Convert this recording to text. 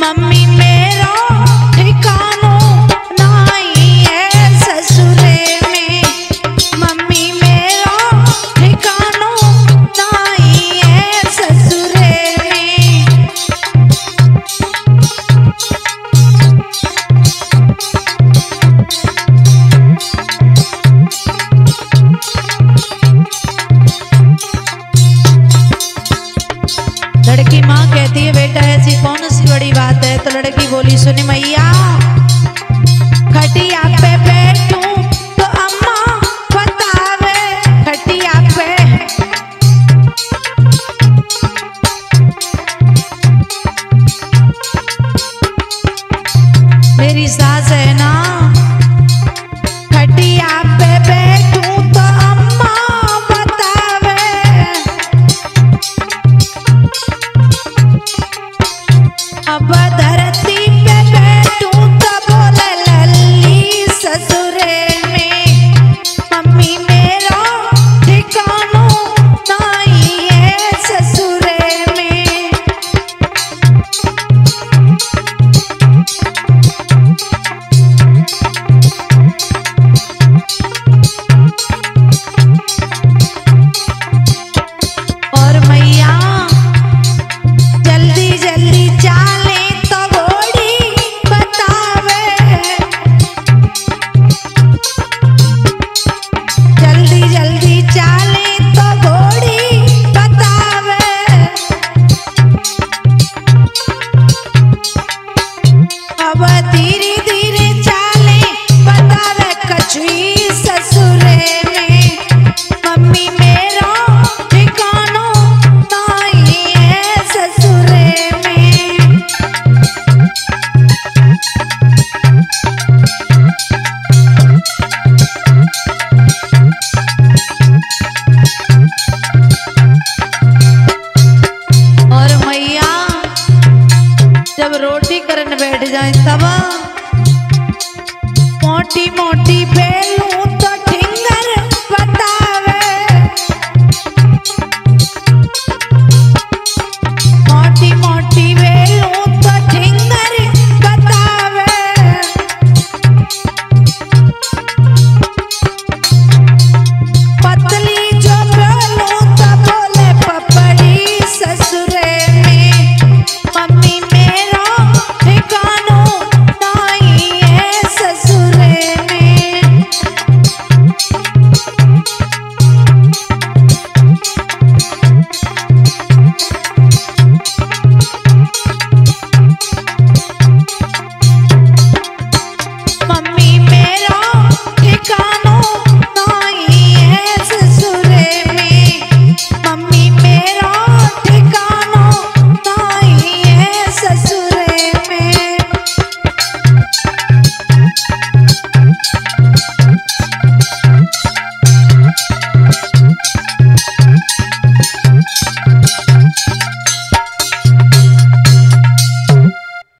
Mummy मेरा ठिकाना नहीं है ससुरे में, मम्मी मेरा ठिकाना नहीं है ससुरे में। लड़की माँ कहती है बेटा ऐसी कौन बड़ी बात है, तो लड़की बोली सुन मैया खटिया पे बैठूं तो अम्मा बतावे, खटिया पे मेरी सास है ना, खटिया पे बैठूं तो अम्मा बतावे मोटी मोटी बेलूं तो ठिंगर बतावे, मोटी मोटी बेलूं तो ठिंगर बतावे। पतली जो बेलूं तो बोले पपड़ी ससुरे में, मम्मी मेरा ठिकाना नहीं है ससुरे में। मम्मी मेरा ठिकाना नहीं है ससुरे में, मम्मी मेरा ठिकाना नहीं है ससुरे में।